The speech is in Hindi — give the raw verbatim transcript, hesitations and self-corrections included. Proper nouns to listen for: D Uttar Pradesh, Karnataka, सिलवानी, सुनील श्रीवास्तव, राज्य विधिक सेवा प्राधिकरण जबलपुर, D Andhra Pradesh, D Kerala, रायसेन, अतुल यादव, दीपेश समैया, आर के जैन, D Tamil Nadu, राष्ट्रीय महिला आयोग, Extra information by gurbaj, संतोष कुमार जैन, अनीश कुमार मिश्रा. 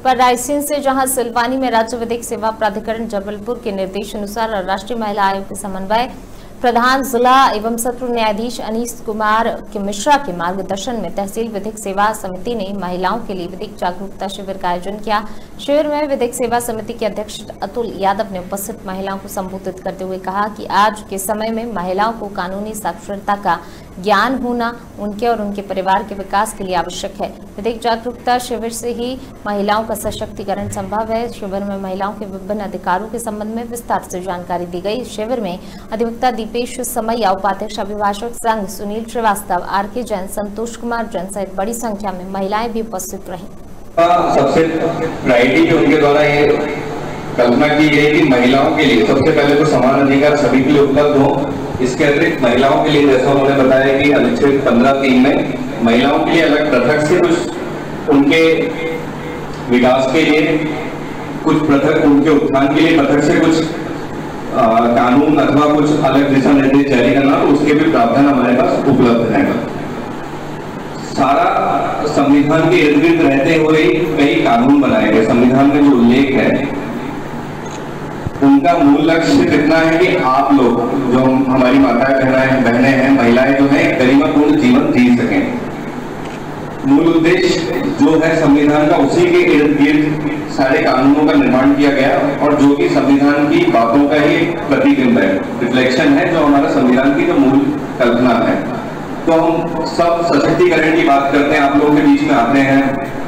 पर रायसेन से जहां सिलवानी में राज्य विधिक सेवा प्राधिकरण जबलपुर के निर्देश अनुसार राष्ट्रीय महिला आयोग के समन्वय प्रधान जिला एवं सत्र न्यायाधीश अनीश कुमार के मिश्रा के मार्गदर्शन में तहसील विधिक सेवा समिति ने महिलाओं के लिए विधिक जागरूकता शिविर का आयोजन किया। शिविर में विधिक सेवा समिति के अध्यक्ष अतुल यादव ने उपस्थित महिलाओं को संबोधित करते हुए कहा कि आज के समय में महिलाओं को कानूनी साक्षरता का ज्ञान होना उनके और उनके परिवार के विकास के लिए आवश्यक है। विधिक जागरूकता शिविर से ही महिलाओं का सशक्तिकरण संभव है। शिविर में महिलाओं के विभिन्न अधिकारों के संबंध में विस्तार से जानकारी दी गई। शिविर में अधिवक्ता दीपेश समैया, उपाध्यक्ष अभिभाषक संघ सुनील श्रीवास्तव, आर के जैन, संतोष कुमार जैन सहित बड़ी संख्या में महिलाएं भी उपस्थित रही। सबसे प्रायोरिटी जो उनके द्वारा ये कल्पना की गई कि महिलाओं के लिए सबसे पहले तो समान अधिकार सभी के लिए उपलब्ध हो। इसके अतिरिक्त महिलाओं के लिए जैसा उन्होंने बताया कि अनुच्छेद पंद्रह तीन में महिलाओं के लिए अलग पृथक से कुछ उनके विकास के लिए, कुछ पृथक उनके उत्थान के लिए पृथक से कुछ आ, कानून अथवा कुछ अलग दिशा निर्देश जारी करना, उसके भी प्रावधान हमारे पास उपलब्ध रहेगा। सारा संविधान के इर्द गिर्द रहते हुए कई कानून बनाए गए। संविधान में जो उल्लेख है उनका मूल लक्ष्य कितना है कि आप लोग जो हमारी माताएं बहनाएं बहनें हैं महिलाएं जो है गरिमापूर्ण जीवन जी सकें। मूल उद्देश्य जो है संविधान का, उसी के इर्द गिर्द सारे कानूनों का निर्माण किया गया और जो कि संविधान की बातों का ही प्रतिबिंब है, रिफ्लेक्शन है, जो हमारा संविधान की जो मूल कल्पना है। तो हम सब सशक्तिकरण की बात करते हैं, आप लोगों के बीच में आते हैं,